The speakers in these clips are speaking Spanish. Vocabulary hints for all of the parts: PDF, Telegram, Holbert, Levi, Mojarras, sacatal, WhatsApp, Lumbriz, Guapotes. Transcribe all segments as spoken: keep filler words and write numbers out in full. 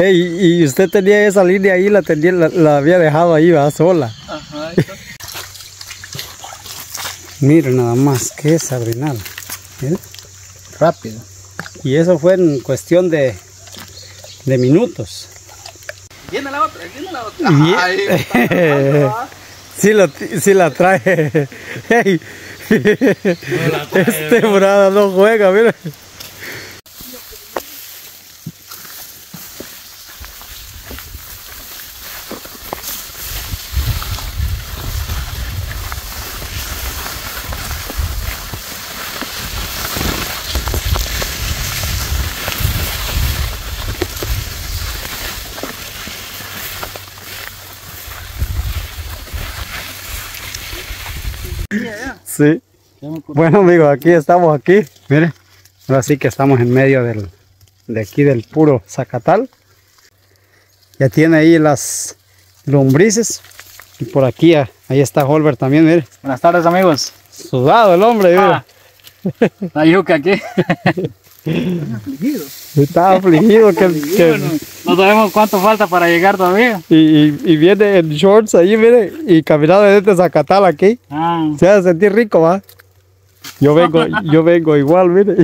Hey, y usted tenía esa línea ahí, la, tenía, la, la había dejado ahí, va, sola. Ajá. Mira nada más que es abrinal. ¿Eh? Rápido. Y eso fue en cuestión de, de minutos. Viene la otra, viene la otra. Ay, la sí, lo, sí la trae. Hey. No la trae. Este brada no juega, mira. Sí. Bueno amigos, aquí estamos aquí, mire, ahora sí que estamos en medio del, de aquí del puro zacatal. Ya tiene ahí las lombrices y por aquí, ahí está Holbert también, mire. Buenas tardes amigos. Sudado el hombre, mira. Ah, la yuca aquí. Está afligido. Está afligido. que, que... No sabemos cuánto falta para llegar todavía. Y, y, y viene en shorts ahí, mire, y caminando desde este zacatal aquí. Ah. Se hace sentir rico, ¿va? Yo vengo, yo vengo igual, mire.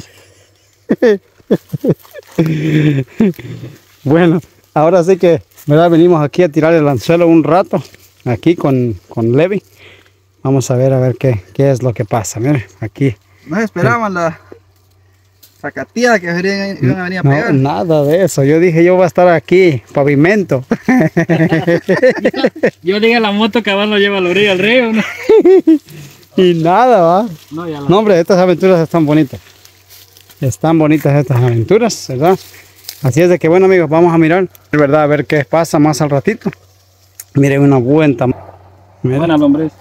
Bueno, ahora sí que, ¿verdad? Venimos aquí a tirar el anzuelo un rato, aquí con, con Levi. Vamos a ver, a ver qué, qué es lo que pasa, mire, aquí. No esperaban la... Zacatía que iban a venir a pegar. No, nada de eso, yo dije yo voy a estar aquí, pavimento. Yo dije la moto que abajo lleva a la orilla del río, ¿no? Y nada, va. No, ya la... no, hombre, estas aventuras están bonitas. Están bonitas estas aventuras, ¿verdad? Así es de que bueno amigos, vamos a mirar, ¿verdad? A ver qué pasa más al ratito. Miren una vuelta. Mira. Buena lombriz.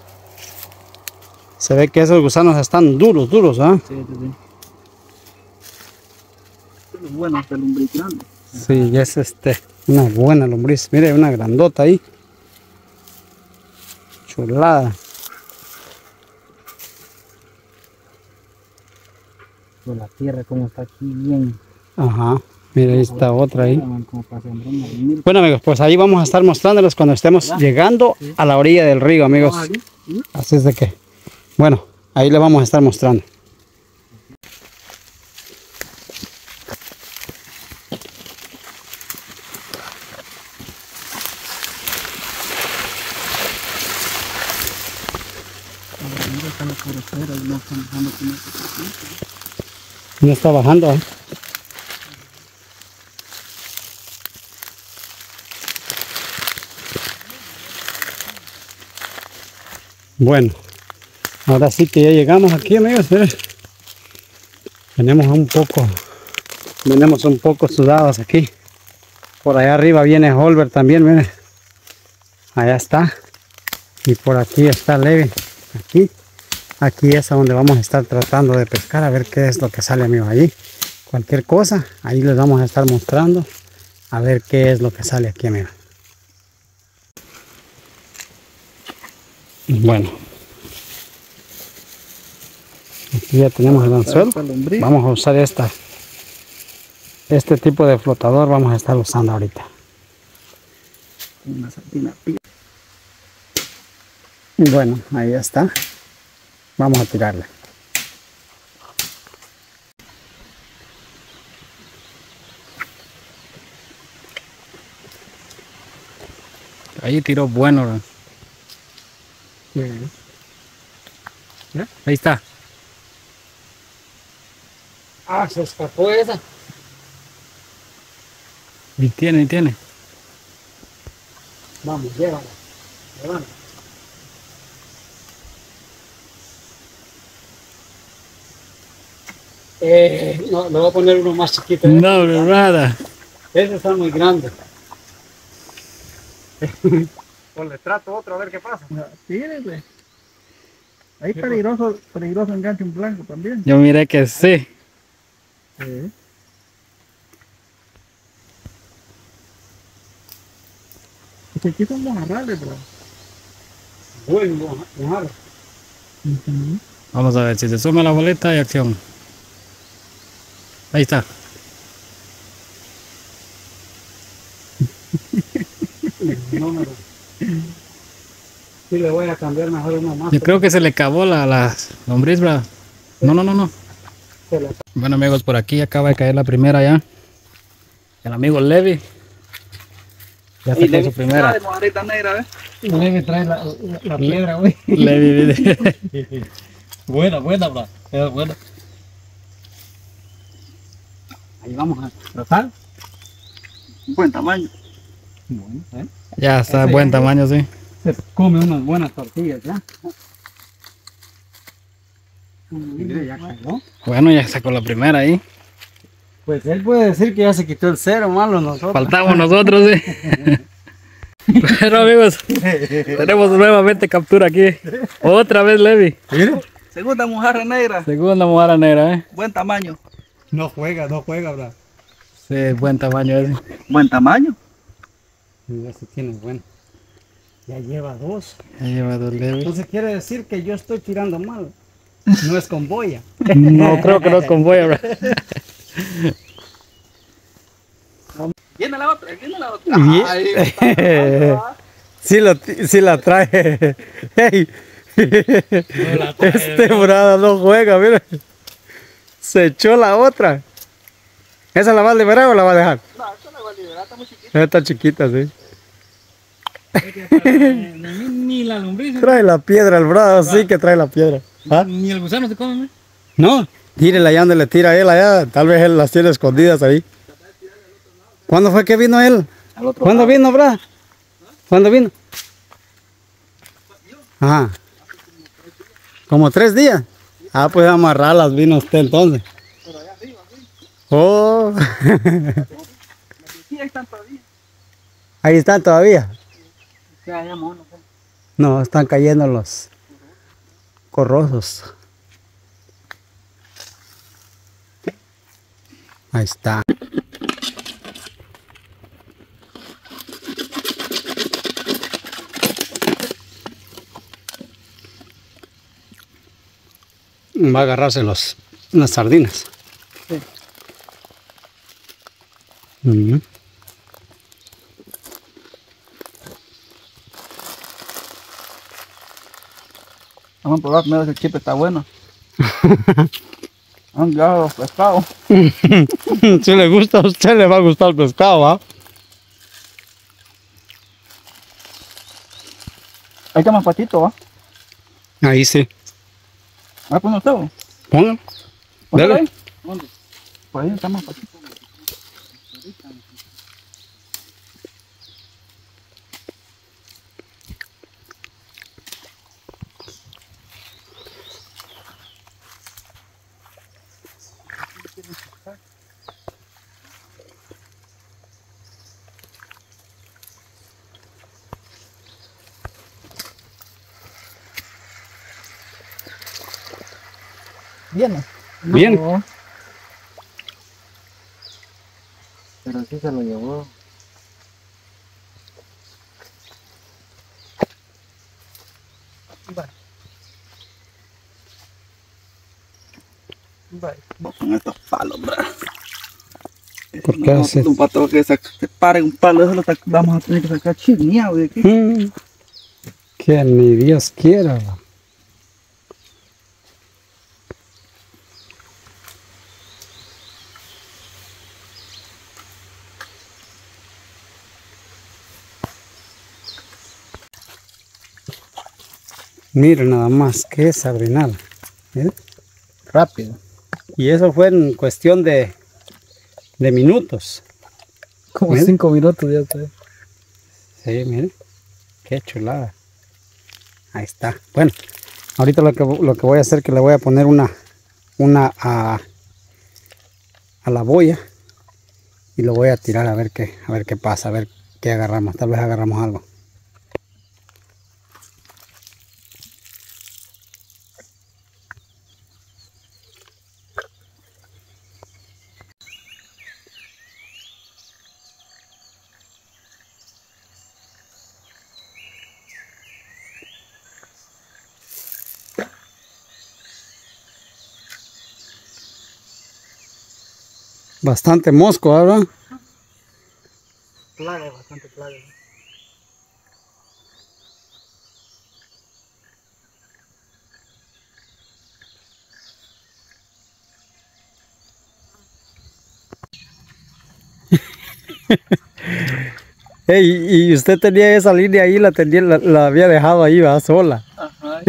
Se ve que esos gusanos están duros, duros, ¿ah? ¿eh? Sí, sí, sí. Bueno, esta lombriz grande. Sí, es este, una buena lombriz. Mire, una grandota ahí. Chulada. Pero la tierra como está aquí bien. Ajá. Mire, ahí está otra ahí. Bueno amigos, pues ahí vamos a estar mostrándoles cuando estemos ¿verdad? Llegando sí. A la orilla del río, amigos. Así es de que, bueno, ahí les vamos a estar mostrando. No está bajando, ¿eh? Bueno, ahora sí que ya llegamos aquí, amigos. ¿Eh? Venimos un poco, venimos un poco sudados aquí. Por allá arriba viene Holbert también, miren. Allá está. Y por aquí está Levi. Aquí. Aquí es a donde vamos a estar tratando de pescar, a ver qué es lo que sale, amigos. Allí cualquier cosa, ahí les vamos a estar mostrando, a ver qué es lo que sale aquí, amigos. Bueno, aquí ya tenemos el anzuelo. Vamos a usar esta, este tipo de flotador vamos a estar usando ahorita. Bueno, ahí está. Vamos a tirarle. Ahí tiró bueno. Bien. ¿Ya? Ahí está. Ah, se escapó esa. Y tiene, y tiene. Vamos, llévala. Llévala. Eh, no, le voy a poner uno más chiquito. ¿Eh? No, nada. Ese está muy grande. Pues le trato otro a ver qué pasa. No, tírele. Ahí peligroso, peligroso enganche un blanco también. Yo miré que sí. ¿Eh? Este aquí son mojarrales, bro. Buen mojarras. Uh-huh. Vamos a ver si se suma la boleta y acción. Ahí está. número. Sí, le voy a cambiar mejor uno más. Yo creo que se le acabó la, la lombriz, ¿verdad? No, no, no, no. Bueno, amigos, por aquí acaba de caer la primera ya. El amigo Levi. Ya sacó Levi, su primera. Levi trae la, la, la piedra, güey. Levi, buena, buena, bro. Es buena. Ahí vamos a tratar. Buen tamaño. Bueno, ¿eh? Ya está, ese buen tamaño, sí. Se come unas buenas tortillas, ya. Ya cayó. Bueno, ya sacó la primera ahí. Pues él puede decir que ya se quitó el cero, malo nosotros. Faltamos nosotros, sí. Bueno, amigos, tenemos nuevamente captura aquí. Otra vez, Levi. ¿Mira? Segunda mojarra negra. Segunda mojarra negra, eh. Buen tamaño. No juega, no juega, bro. Sí, buen tamaño ese. Buen tamaño. Ya se tiene bueno. Ya lleva dos. Ya lleva dos, Levi. Entonces quiere decir que yo estoy tirando mal. No es con boya. No, creo que no es con boya, bro. Viene la otra, viene la otra. Ay, está, sí, lo, sí la trae. Hey. No la trae. Este morada no juega, mira. Se echó la otra. ¿Esa la va a liberar o la va a dejar? No, esa la va a liberar, está muy chiquita. Está chiquita, sí. Ni, ni la lombriz. Trae la piedra, el brazo, sí que trae la piedra. ¿Ah? Ni el gusano se come, ¿no? No. Tírela allá donde le tira a él allá, tal vez él las tiene escondidas ahí. ¿Cuándo fue que vino él? ¿Cuándo vino, Bra? ¿Cuándo vino? Ajá. ¿Como tres días? Ah, pues amarralas vino usted entonces. Pero allá arriba, sí. Oh. Ahí están todavía. Ahí están todavía. No, están cayendo los corrosos. Ahí está. Va a agarrarse los, las sardinas. Sí. Mm-hmm. Vamos a probar primero si el chip está bueno. Han llegado los pescados. Si le gusta a usted, le va a gustar el pescado, ¿ah? ¿Eh? Ahí está más patito, ¿va? ¿Eh? Ahí sí. ¿Va a poner usted? Póngalo. ¿Póngalo ahí? ¿Dónde? Por ahí está más patito. Bien, bien. No, pero sí se lo llevó. Vale. Vale. Vamos con estos palos, bro. ¿Por qué haces? Un pato que se pare un palo, eso lo vamos a tener que sacar chismeado de aquí. Mm. Que ni Dios quiera, bro. Miren nada más que sabrinal, ¿eh? Rápido. Y eso fue en cuestión de, de minutos. Como ¿miren? Cinco minutos ya está. Sí, miren. Qué chulada. Ahí está. Bueno, ahorita lo que, lo que voy a hacer es que le voy a poner una, una a, a la boya. Y lo voy a tirar a ver qué, a ver qué pasa, a ver qué agarramos. Tal vez agarramos algo. Bastante mosco, ¿verdad? Plaga, bastante plaga. Hey, y usted tenía esa línea ahí, la, tenía, la, la había dejado ahí, va, sola. Ajá.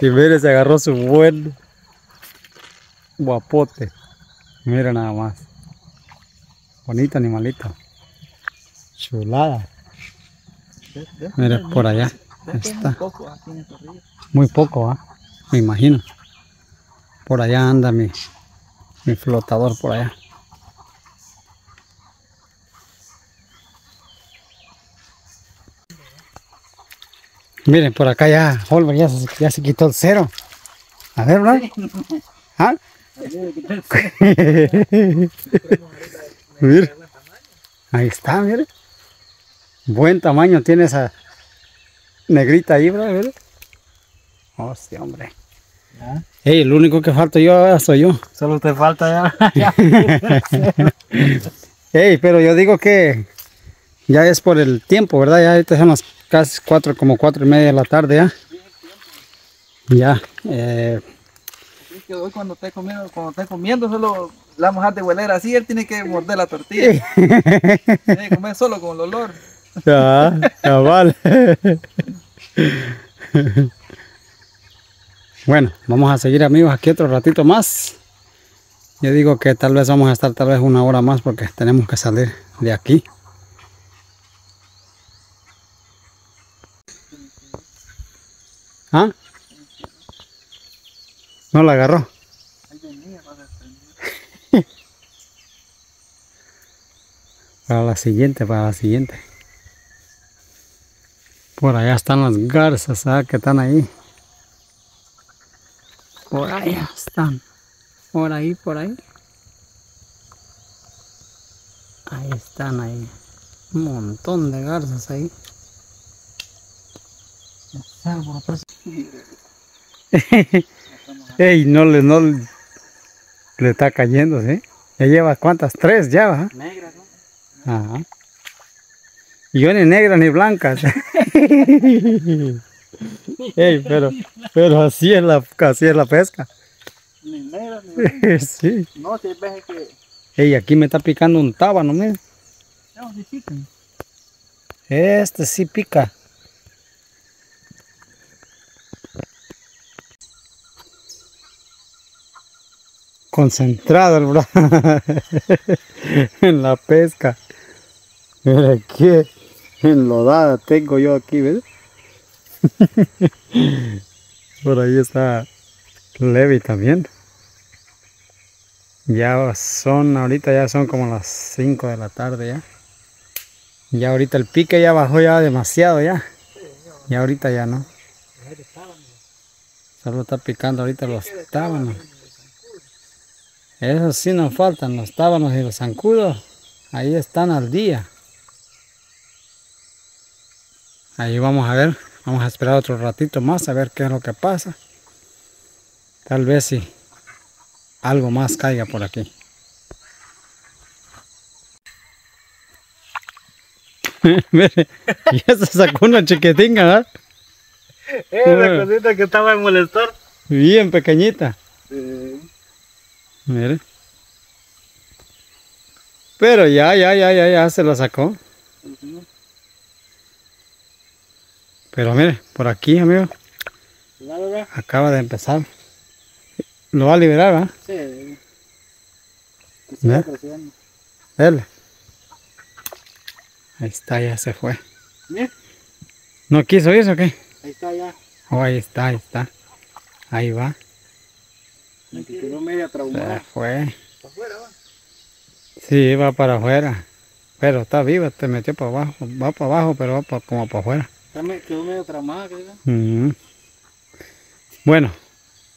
Y mire, se agarró su buen guapote. Mira nada más. Bonito animalito. Chulada. Mira, por allá. Está. Muy poco, ¿ah? ¿eh? Me imagino. Por allá anda mi, mi flotador, por allá. Miren, por acá ya Holbert ya, ya se quitó el cero. A ver, ¿verdad? ¿Ah? Mira, ahí está, mire. Buen tamaño tiene esa negrita ahí, ¿verdad? Hostia, hombre. Hey, lo único que falta yo ahora soy yo. Solo te falta ya. Hey, pero yo digo que ya es por el tiempo, ¿verdad? Ya ahorita son las casi cuatro, como cuatro y media de la tarde, ¿eh? Ya. Ya. Eh. Es que hoy cuando esté comiendo, cuando esté comiendo, solo la mojar de huelera así, él tiene que morder la tortilla. Tiene que comer solo con el olor. Ya, ya vale. Bueno, vamos a seguir, amigos, aquí otro ratito más. Yo digo que tal vez vamos a estar tal vez una hora más porque tenemos que salir de aquí. ¿Ah? No la agarró. Para la siguiente, para la siguiente. Por allá están las garzas, ¿ah? Que están ahí. Por allá están. Por ahí, por ahí. Ahí están, ahí. Un montón de garzas ahí. Ey, no le, no le, le está cayendo, ¿sí? Ya lleva cuántas, tres ya, ¿va? Negras, ¿no? Ajá. Y yo ni negras ni blancas. Ey, pero, pero así es la, así es la pesca. Ni negras ni blancas. Sí. No, si ves que. Ey, aquí me está picando un tábano, mira. No, sí pican. Este sí pica. Concentrado el brazo en la pesca. Mira qué enlodada tengo yo aquí, ¿ves? Por ahí está Levi también. Ya son, ahorita ya son como las cinco de la tarde ya. Ya ahorita el pique ya bajó ya demasiado ya. Ya ahorita ya no. Solo está picando ahorita los tábanos. Eso sí nos faltan, los tábanos y los zancudos, ahí están al día. Ahí vamos a ver, vamos a esperar otro ratito más a ver qué es lo que pasa. Tal vez si algo más caiga por aquí. Mire, ya se sacó una chiquitinga, ¿verdad? Es la cosita que estaba en molestor. Bien pequeñita. Sí. Mire. Pero ya, ya, ya, ya, ya se la sacó. Pero mire, por aquí, amigo. Acaba de empezar. Lo va a liberar, ¿verdad? Sí. Que siga creciendo. Dale. Ahí está, ya se fue. ¿Bien? ¿No quiso eso o qué? Ahí está, ya. Oh, ahí está, ahí está. Ahí va. Me quedó media traumada. Se fue. ¿Para afuera va? Sí, va para afuera. Pero está viva, te metió para abajo. Va para abajo, pero va para, como para afuera. Me quedó medio traumada, creo. Uh-huh. Bueno,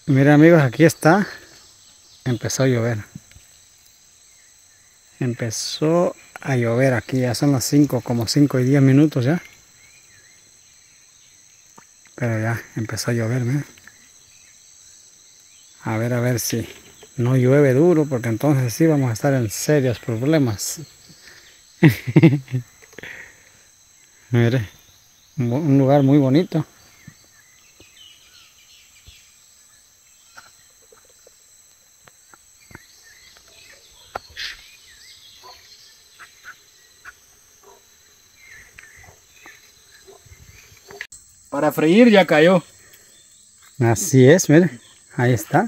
miren, amigos, aquí está. Empezó a llover. Empezó a llover aquí. Ya son las cinco, como cinco y diez minutos ya. Pero ya empezó a llover, miren. A ver, a ver si no llueve duro, porque entonces sí vamos a estar en serios problemas. Mire, un lugar muy bonito. para freír ya cayó. Así es, miren, ahí está.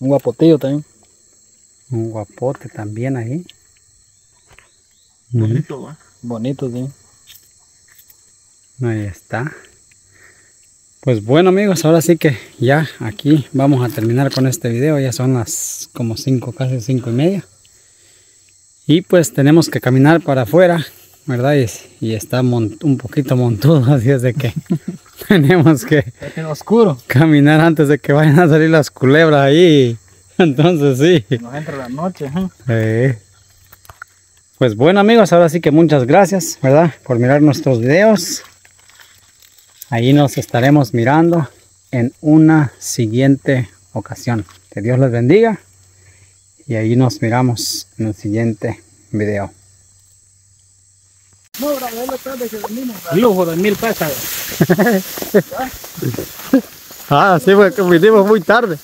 Un guapotillo también. Un guapote también ahí. Bonito, ¿va? Bonito, sí. Ahí está. Pues bueno, amigos, ahora sí que ya aquí vamos a terminar con este video. Ya son las como cinco, casi cinco y media. Y pues tenemos que caminar para afuera, ¿verdad? Y, y está mont, un poquito montudo, así es de que tenemos que oscuro. Caminar antes de que vayan a salir las culebras ahí. Entonces sí. Nos entra la noche. ¿Eh? Sí. Pues bueno, amigos, ahora sí que muchas gracias, ¿verdad? Por mirar nuestros videos. Ahí nos estaremos mirando en una siguiente ocasión. Que Dios les bendiga. Y ahí nos miramos en el siguiente video. Lujo de mil pesos. Ah, sí, porque vinimos muy tarde.